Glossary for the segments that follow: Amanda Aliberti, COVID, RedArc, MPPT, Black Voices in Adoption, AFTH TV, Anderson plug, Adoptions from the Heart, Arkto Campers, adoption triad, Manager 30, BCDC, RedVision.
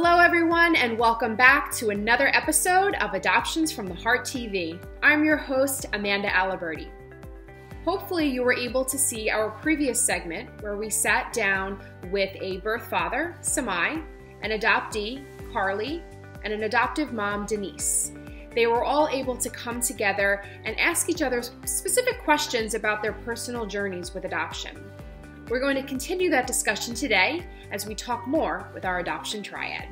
Hello everyone, and welcome back to another episode of Adoptions from the Heart TV. I'm your host, Amanda Aliberti. Hopefully you were able to see our previous segment where we sat down with a birth father, Samai, an adoptee, Carly, and an adoptive mom, Denise. They were all able to come together and ask each other specific questions about their personal journeys with adoption. We're going to continue that discussion today as we talk more with our adoption triad.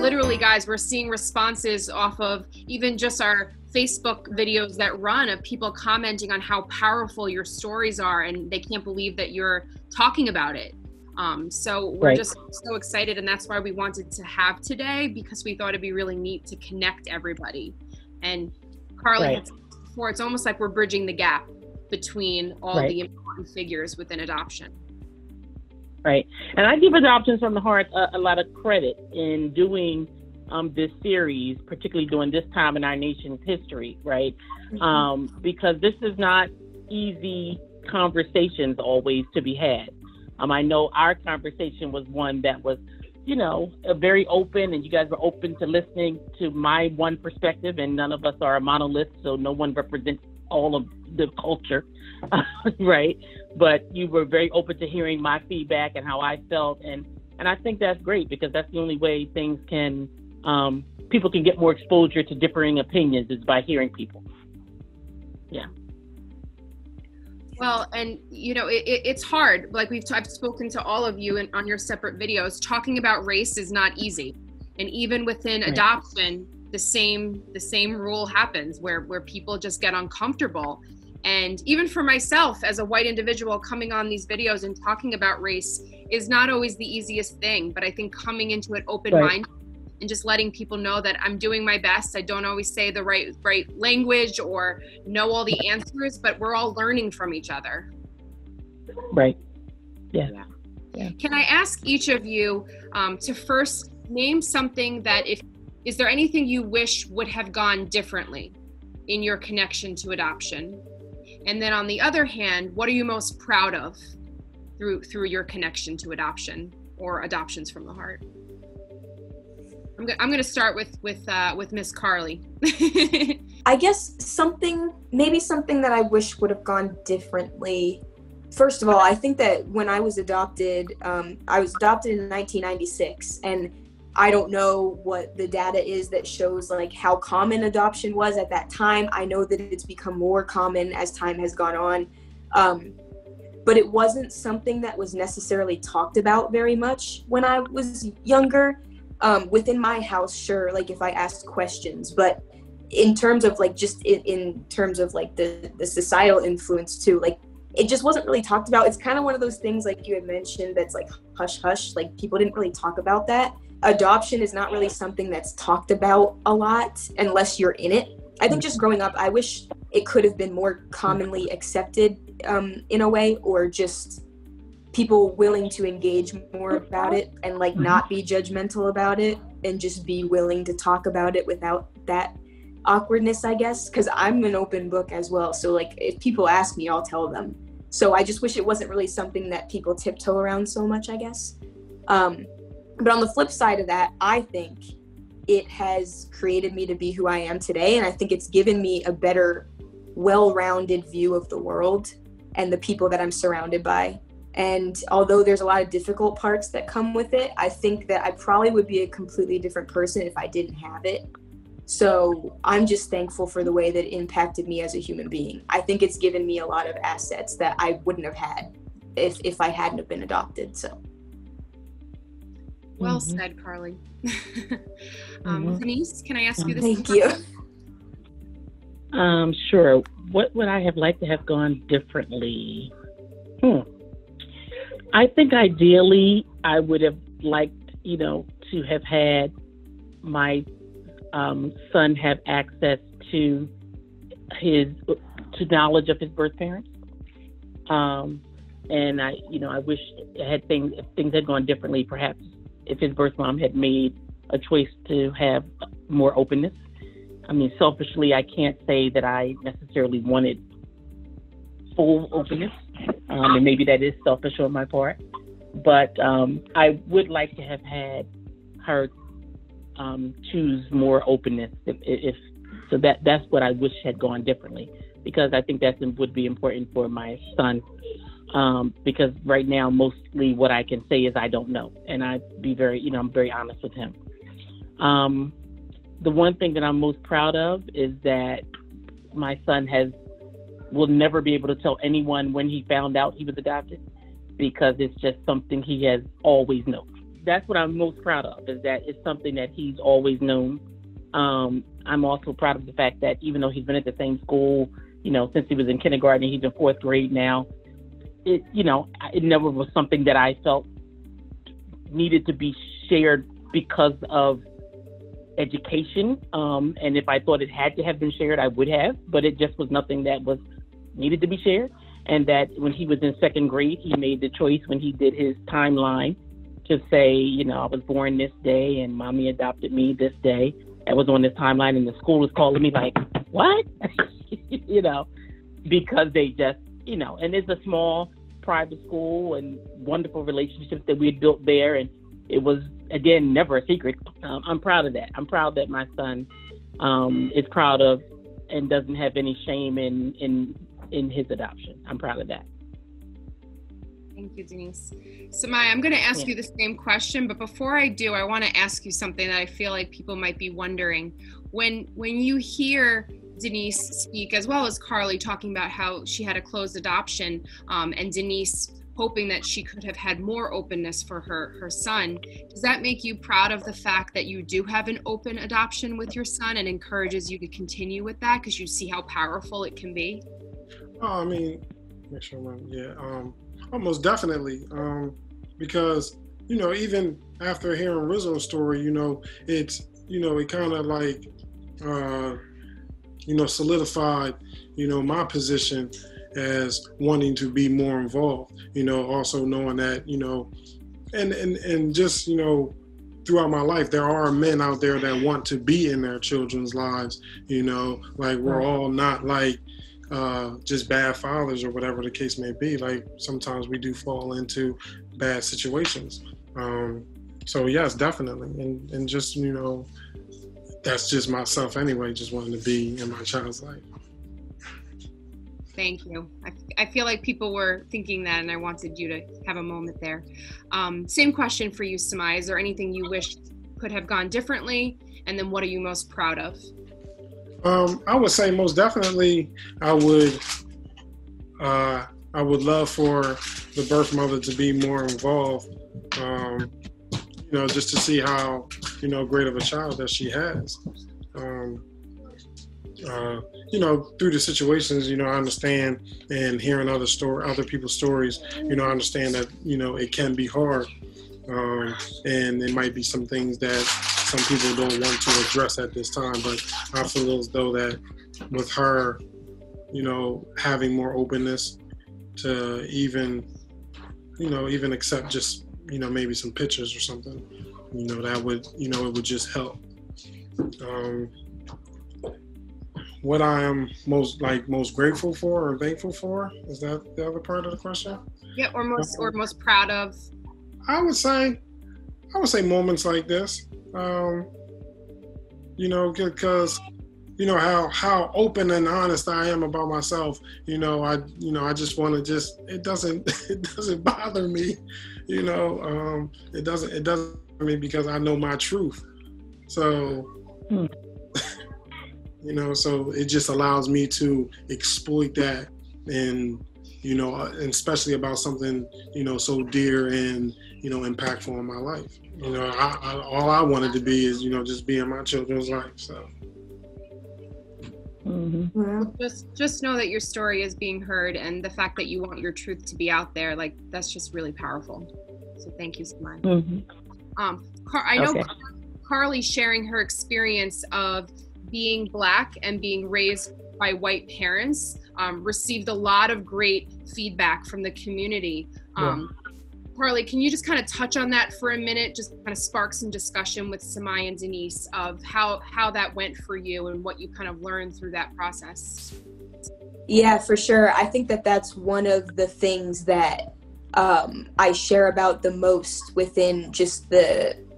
Literally, guys, we're seeing responses off of even just our Facebook videos that run of people commenting on how powerful your stories are, and they can't believe that you're talking about it. So we're just so excited, and that's why we wanted to have today, because we thought it'd be really neat to connect everybody. And Carly, it's almost like we're bridging the gap between all the important figures within adoption. Right. And I give Adoptions from the Heart a lot of credit in doing this series, particularly during this time in our nation's history, right? Mm-hmm. Because this is not easy conversations always to be had. I know our conversation was one that was, you know, very open, and you guys were open to listening to my one perspective, and none of us are a monolith, so no one represents all of the culture, right? But you were very open to hearing my feedback and how I felt, and I think that's great, because that's the only way things can, people can get more exposure to differing opinions, is by hearing people. Yeah. Well, and you know, it's hard. Like I've spoken to all of you and on your separate videos, talking about race is not easy. And even within adoption, the same rule happens where people just get uncomfortable. And even for myself as a white individual, coming on these videos and talking about race is not always the easiest thing, but I think coming into it open-minded and just letting people know that I'm doing my best. I don't always say the right language or know all the answers, but we're all learning from each other. Right. Yeah. Can I ask each of you to first name something that, is there anything you wish would have gone differently in your connection to adoption? And then on the other hand, what are you most proud of through your connection to adoption or Adoptions from the Heart? I'm going to start with Miss Carly. I guess maybe something that I wish would have gone differently. First of all, I think that when I was adopted in 1996, and I don't know what the data is that shows like how common adoption was at that time. I know that it's become more common as time has gone on, but it wasn't something that was necessarily talked about very much when I was younger. Within my house, sure, like if I asked questions, but in terms of like just in terms of like the societal influence too, like it just wasn't really talked about. It's kind of one of those things like you had mentioned that's like hush hush, like people didn't really talk about that. Adoption is not really something that's talked about a lot unless you're in it. I think just growing up, I wish it could have been more commonly accepted in a way, or just people willing to engage more about it and like not be judgmental about it and just be willing to talk about it without that awkwardness, I guess, because I'm an open book as well. So like if people ask me, I'll tell them. So I just wish it wasn't really something that people tiptoe around so much, I guess. But on the flip side of that, I think it has created me to be who I am today. And I think it's given me a better, well-rounded view of the world and the people that I'm surrounded by. And although there's a lot of difficult parts that come with it, I think that I probably would be a completely different person if I didn't have it. So I'm just thankful for the way that it impacted me as a human being. I think it's given me a lot of assets that I wouldn't have had if I hadn't have been adopted. So. Well said, Carly. Denise, can I ask you this? Thank you. Sure. What would I have liked to have gone differently? I think ideally I would have liked, you know, to have had my son have access to knowledge of his birth parents. And I, you know, I wish if things had gone differently, perhaps if his birth mom had made a choice to have more openness. I mean, selfishly, I can't say that I necessarily wanted full openness. and maybe that is selfish on my part, but I would like to have had her choose more openness, if so. That's what I wish had gone differently, because I think that would be important for my son. Because right now, mostly what I can say is I don't know, and I'm very honest with him. The one thing that I'm most proud of is that my son will never be able to tell anyone when he found out he was adopted, because it's just something he has always known. That's what I'm most proud of, is that it's something that he's always known. I'm also proud of the fact that even though he's been at the same school, since he was in kindergarten, he's in fourth grade now, it never was something that I felt needed to be shared because of education. And if I thought it had to have been shared, I would have, but it just was nothing that was needed to be shared. And that when he was in second grade, he made the choice when he did his timeline to say, I was born this day and mommy adopted me this day. I was on this timeline and the school was calling me like, what? Because they just, and it's a small private school and wonderful relationships that we had built there. And it was, again, never a secret. I'm proud of that. I'm proud that my son is proud of and doesn't have any shame in his adoption. I'm proud of that. Thank you, Denise. So Maya, I'm going to ask you the same question, but before I do, I want to ask you something that I feel like people might be wondering. When you hear Denise speak, as well as Carly talking about how she had a closed adoption, and Denise hoping that she could have had more openness for her son, does that make you proud of the fact that you do have an open adoption with your son and encourages you to continue with that because you see how powerful it can be? Oh, I mean, make sure I'm almost definitely, because even after hearing Rizzo's story, it's it kind of like solidified my position as wanting to be more involved, also knowing that, and just, throughout my life, there are men out there that want to be in their children's lives, like we're all not like just bad fathers or whatever the case may be. Like sometimes we do fall into bad situations. So yes, definitely. And just, that's just myself anyway, just wanting to be in my child's life. Thank you. I feel like people were thinking that, and I wanted you to have a moment there. Same question for you, Samaya. Is there anything you wish could have gone differently? And then what are you most proud of? I would say most definitely I would love for the birth mother to be more involved, just to see how, great of a child that she has. Through the situations, I understand, and hearing other people's stories, I understand that, it can be hard, and there might be some things that some people don't want to address at this time, but I feel as though that with her, having more openness to even accept just, maybe some pictures or something, that would, it would just help. What I am most grateful for or thankful for, is that the other part of the question? Yeah, or most proud of. I would say moments like this, because how open and honest I am about myself. I just want to it doesn't bother me, it doesn't bother me because I know my truth. So. So it just allows me to exploit that, and and especially about something so dear and impactful in my life. All I wanted to be is just be in my children's life. So well, just know that your story is being heard, and the fact that you want your truth to be out there, like that's just really powerful. So thank you so much. I know Carly sharing her experience of being Black and being raised by white parents, received a lot of great feedback from the community. Carly, can you just kind of touch on that for a minute, just kind of spark some discussion with Samaya and Denise of how that went for you and what you kind of learned through that process? Yeah, for sure. I think that that's one of the things that I share about the most within just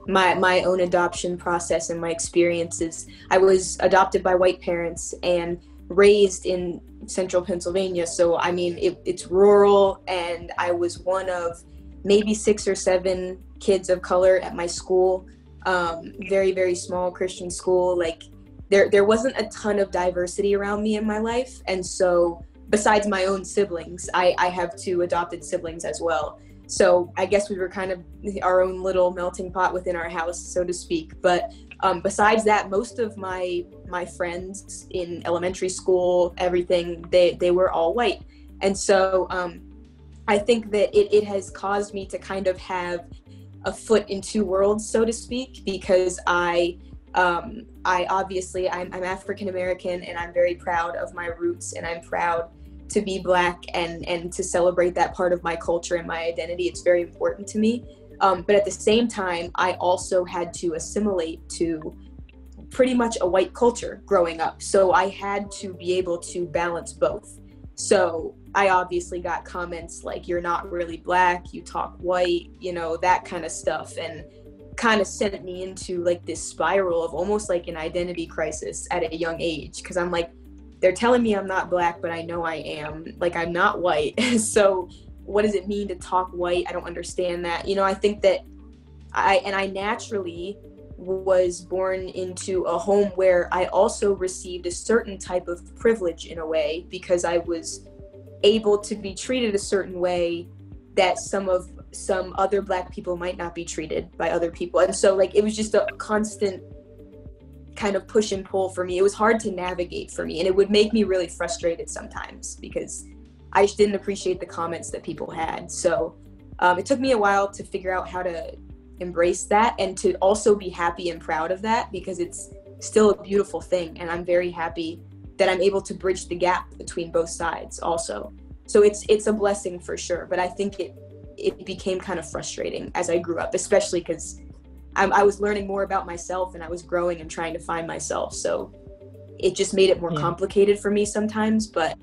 my own adoption process and my experiences. I was adopted by white parents and raised in central Pennsylvania. So, I mean, it's rural, and I was one of maybe 6 or 7 kids of color at my school. Very, very small Christian school. Like, there wasn't a ton of diversity around me in my life. And so, besides my own siblings, I have 2 adopted siblings as well. So I guess we were kind of our own little melting pot within our house, so to speak. But besides that, most of my friends in elementary school, everything, they were all white. And so I think that it has caused me to kind of have a foot in 2 worlds, so to speak, because I'm African-American, and I'm very proud of my roots, and I'm proud to be Black and to celebrate that part of my culture and my identity. It's very important to me. But at the same time, I also had to assimilate to pretty much a white culture growing up. So I had to be able to balance both. So I obviously got comments like, "You're not really Black, you talk white," you know, that kind of stuff. And kind of sent me into like this spiral of almost like an identity crisis at a young age. 'Cause I'm like, they're telling me I'm not Black, but I know I am. Like, I'm not white. So what does it mean to talk white? I don't understand that. You know, I think that I naturally was born into a home where I also received a certain type of privilege in a way, because I was able to be treated a certain way that some other Black people might not be treated by other people. And so, like, it was just a constant kind of push and pull for me. It was hard to navigate for me, and it would make me really frustrated sometimes because I just didn't appreciate the comments that people had. So it took me a while to figure out how to embrace that and to also be happy and proud of that, because it's still a beautiful thing. And I'm very happy that I'm able to bridge the gap between both sides also. So it's a blessing for sure, but I think it became kind of frustrating as I grew up, especially because I was learning more about myself and I was growing and trying to find myself. So it just made it more complicated for me sometimes, but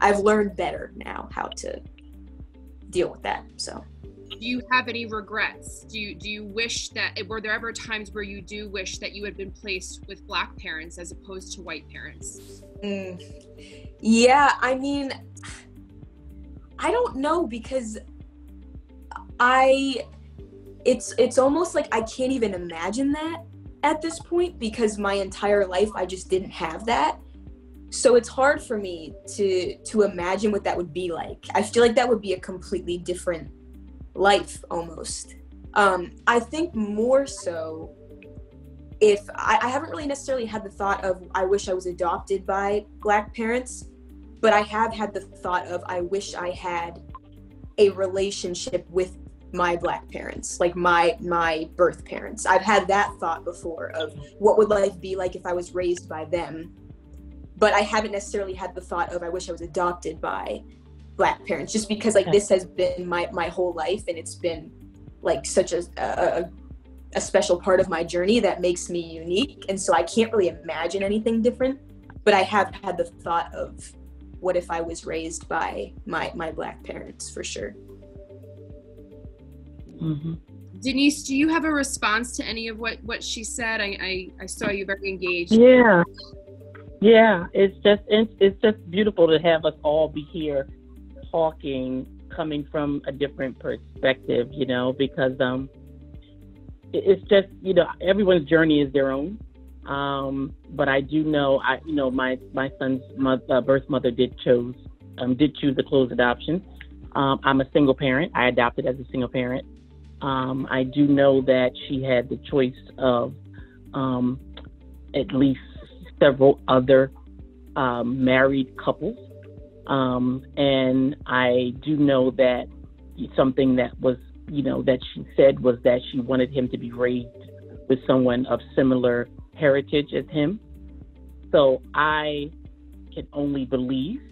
I've learned better now how to deal with that. So do you have any regrets? Do you wish that, were there ever times where you do wish that you had been placed with Black parents as opposed to white parents? Yeah, I mean, I don't know, because it's almost like I can't even imagine that at this point, because my entire life I just didn't have that. So it's hard for me to imagine what that would be like. I feel like that would be a completely different life almost. I think more so if I haven't really necessarily had the thought of I wish I was adopted by Black parents, but I have had the thought of I wish I had a relationship with my Black parents, like my birth parents. I've had that thought before of what would life be like if I was raised by them, but I haven't necessarily had the thought of I wish I was adopted by Black parents, just because like this has been my whole life, and it's been like such a special part of my journey that makes me unique, and so I can't really imagine anything different. But I have had the thought of what if I was raised by my Black parents, for sure. Mm-hmm. Denise, do you have a response to any of what she said? I saw you very engaged. Yeah, it's just beautiful to have us all be here talking, coming from a different perspective, you know, because it's just, you know, everyone's journey is their own. But I do know, my son's birth mother did choose a closed adoption. I'm a single parent. I adopted as a single parent. I do know that she had the choice of at least several other married couples. And I do know that something that was, you know, that she said was that she wanted him to be raised with someone of similar heritage as him. So I can only believe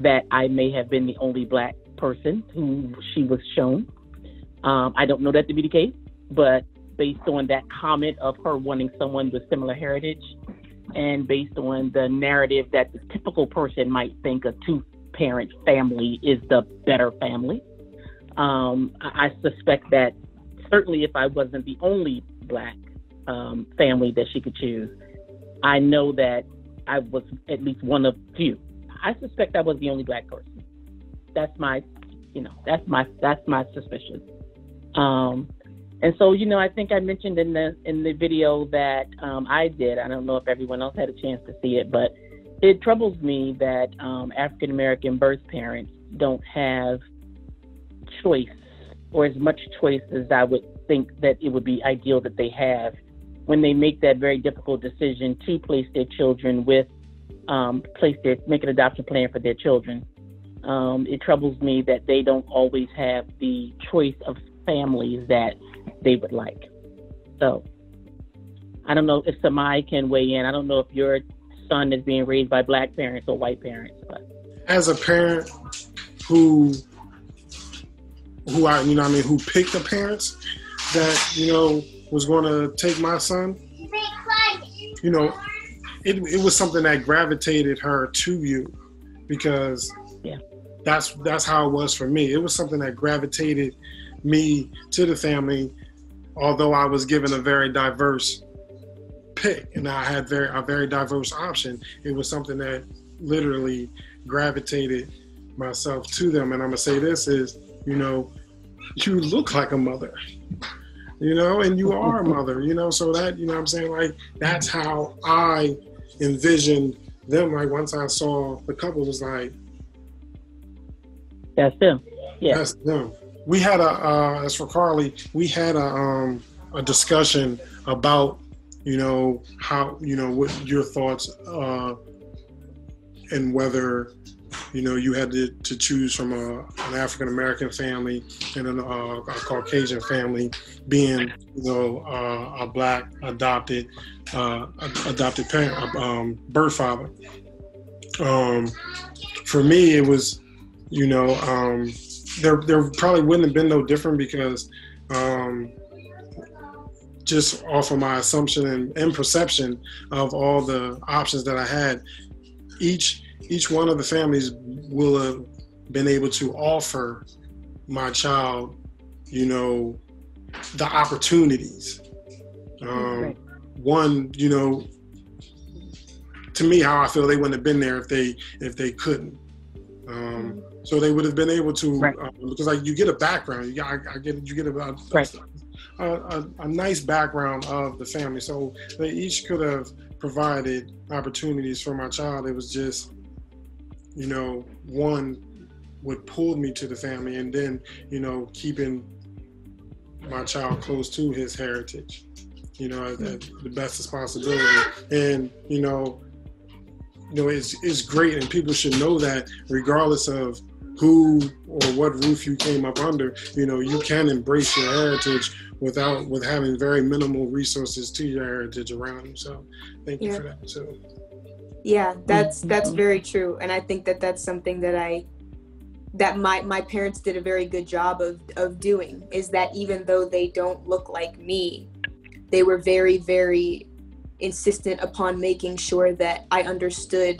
that I may have been the only Black person who she was shown. I don't know that to be the case, but based on that comment of her wanting someone with similar heritage, and based on the narrative that the typical person might think a two parent family is the better family. I suspect that certainly if I wasn't the only Black family that she could choose, I know that I was at least one of few. I suspect I was the only Black person. That's my suspicion. And so, I think I mentioned in the video that I did, I don't know if everyone else had a chance to see it, but it troubles me that African-American birth parents don't have choice, or as much choice as I would think that it would be ideal that they have when they make that very difficult decision to place their children with, make an adoption plan for their children. It troubles me that they don't always have the choice of families that they would like. So I don't know if somebody can weigh in. I don't know if your son is being raised by Black parents or white parents. But as a parent who picked the parents that, was going to take my son, it was something that gravitated her to you, because that's how it was for me. It was something that gravitated me to the family, although I was given a very diverse pick and I had a very diverse option. It was something that literally gravitated myself to them. And I'm gonna say this is, you look like a mother, and you are a mother, so that, what I'm saying? Like, that's how I envisioned them. Like, once I saw the couple, was like, that's them. Yeah. That's them. We had as for Carly, we had a discussion about, how, what your thoughts, and whether, you had to choose from an African-American family and a Caucasian family, being, a Black adopted parent, birth father. For me, it was, there probably wouldn't have been no different, because just off of my assumption and perception of all the options that I had, each one of the families will have been able to offer my child, the opportunities. Right. One, to me, how I feel, they wouldn't have been there if they couldn't. So they would have been able to, right. Because like, you get a background, you get a nice background of the family. So they each could have provided opportunities for my child. It was just, one would pull me to the family, and then, keeping my child close to his heritage, at the best of possibility. And, it's great, and people should know that regardless of who or what roof you came up under, you can embrace your heritage with having very minimal resources to your heritage around you. So thank you for that too. Yeah, that's very true. And I think that's something that my parents did a very good job of doing, is that even though they don't look like me, they were very, very insistent upon making sure that I understood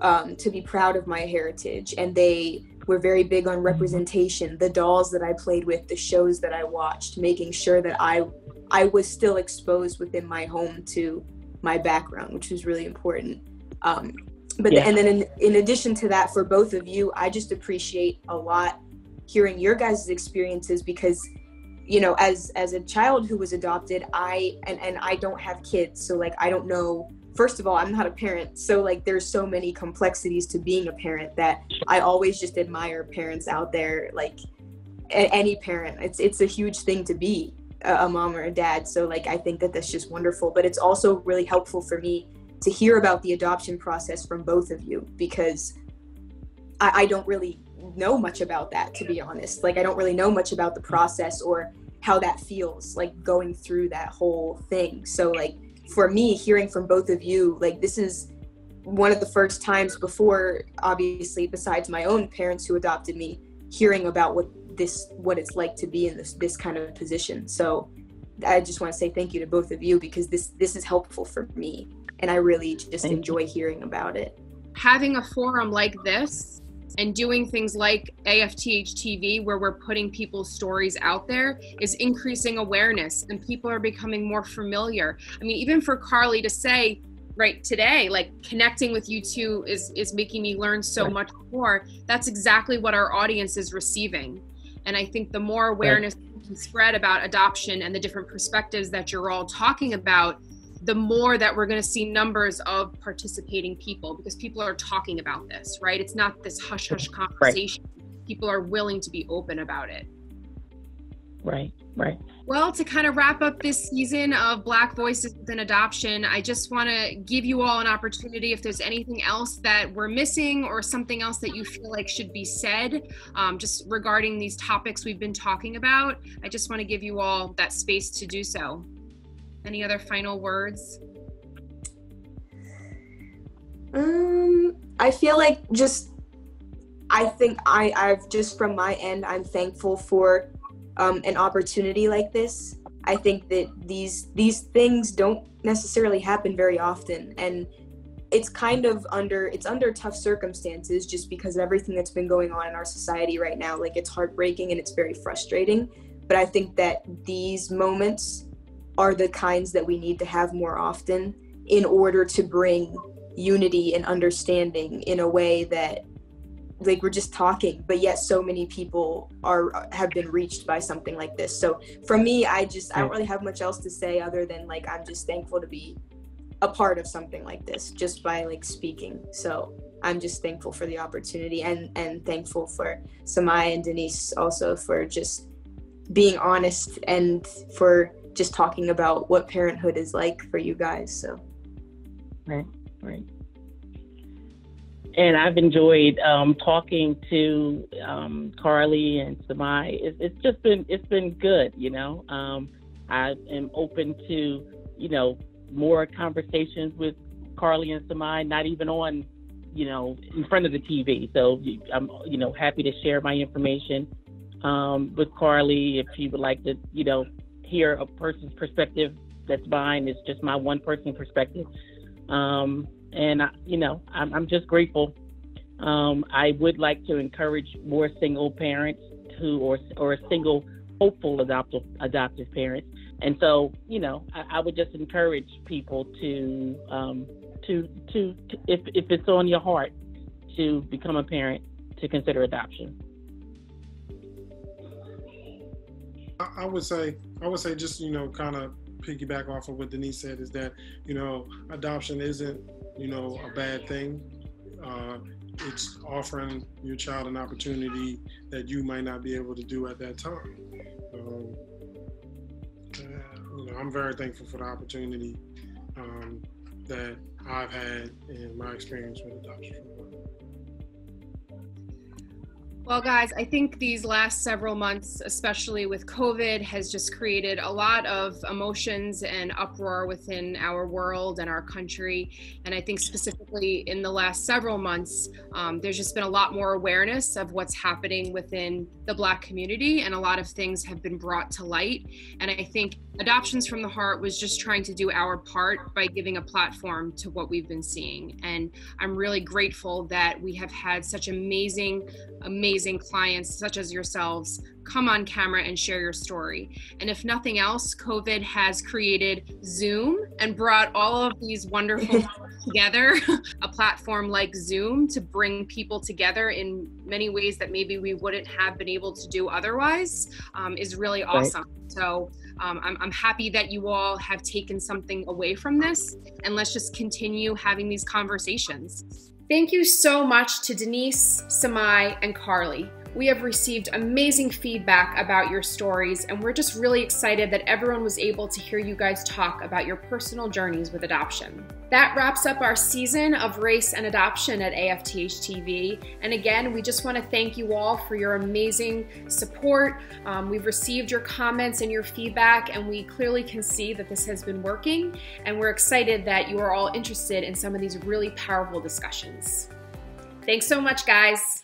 to be proud of my heritage. And they were very big on representation, the dolls that I played with, the shows that I watched, making sure that I was still exposed within my home to my background, which was really important. And then in addition to that, for both of you, I just appreciate a lot hearing your guys' experiences, because as a child who was adopted, I don't have kids. So like, I don't know, first of all, I'm not a parent. So like, there's so many complexities to being a parent that I always just admire parents out there. Like any parent, it's a huge thing to be a mom or a dad. So like, I think that's just wonderful, but it's also really helpful for me to hear about the adoption process from both of you, because I don't really know much about that, to be honest. Like, I don't really know much about the process or how that feels like going through that whole thing. So like, for me, hearing from both of you, like, this is one of the first times before, obviously, besides my own parents who adopted me, hearing about what it's like to be in this kind of position. So I just want to say thank you to both of you, because this is helpful for me, and I really just enjoy hearing about it. Having a forum like this and doing things like AFTH TV, where we're putting people's stories out there, is increasing awareness, and people are becoming more familiar. I mean, even for Carly to say, right today, like, connecting with you two is making me learn so much more. That's exactly what our audience is receiving. And I think the more awareness we can spread about adoption and the different perspectives that you're all talking about, the more that we're going to see numbers of participating people, because people are talking about this, right? It's not this hush-hush conversation. Right. People are willing to be open about it. Right, right. Well, to kind of wrap up this season of Black Voices Within Adoption, I just want to give you all an opportunity, if there's anything else that we're missing or something else that you feel like should be said, just regarding these topics we've been talking about, I just want to give you all that space to do so. Any other final words? I feel like I've just, from my end, I'm thankful for an opportunity like this. I think that these things don't necessarily happen very often, and it's kind of under tough circumstances, just because of everything that's been going on in our society right now. Like, it's heartbreaking and it's very frustrating, but I think that these moments are the kinds that we need to have more often in order to bring unity and understanding in a way that, like, we're just talking, but yet so many people have been reached by something like this. So for me, I don't really have much else to say, other than, like, I'm just thankful to be a part of something like this just by, like, speaking. So I'm just thankful for the opportunity, and thankful for Samaya and Denise also for just being honest, and for just talking about what parenthood is like for you guys. So right. And I've enjoyed talking to Carly and Samaya. It's just been, it's been good, you know. I am open to, you know, more conversations with Carly and Samaya, not even on, you know, in front of the TV. So I'm, you know, happy to share my information with Carly if she would like to, you know, hear a person's perspective that's mine. It's just my one person perspective. And you know, I'm just grateful. I would like to encourage more single parents who, or single hopeful adoptive parents. And so, you know, I would just encourage people to if it's on your heart to become a parent, to consider adoption. I would say just, you know, kind of piggyback off of what Denise said, is that, you know, adoption isn't, you know, a bad thing. It's offering your child an opportunity that you might not be able to do at that time. You know, I'm very thankful for the opportunity that I've had in my experience with adoption. Well, guys, I think these last several months, especially with COVID, has just created a lot of emotions and uproar within our world and our country. And I think specifically in the last several months, there's just been a lot more awareness of what's happening within the Black community, and a lot of things have been brought to light. And I think Adoptions from the Heart was just trying to do our part by giving a platform to what we've been seeing. And I'm really grateful that we have had such amazing clients such as yourselves come on camera and share your story. And if nothing else, COVID has created Zoom and brought all of these wonderful people together. A platform like Zoom to bring people together in many ways that maybe we wouldn't have been able to do otherwise is really awesome. So I'm happy that you all have taken something away from this, and let's just continue having these conversations. Thank you so much to Denise, Samaya, and Carly. We have received amazing feedback about your stories, and we're just really excited that everyone was able to hear you guys talk about your personal journeys with adoption. That wraps up our season of Race and Adoption at AFTH TV. And again, we just want to thank you all for your amazing support. We've received your comments and your feedback, and we clearly can see that this has been working, and we're excited that you are all interested in some of these really powerful discussions. Thanks so much, guys.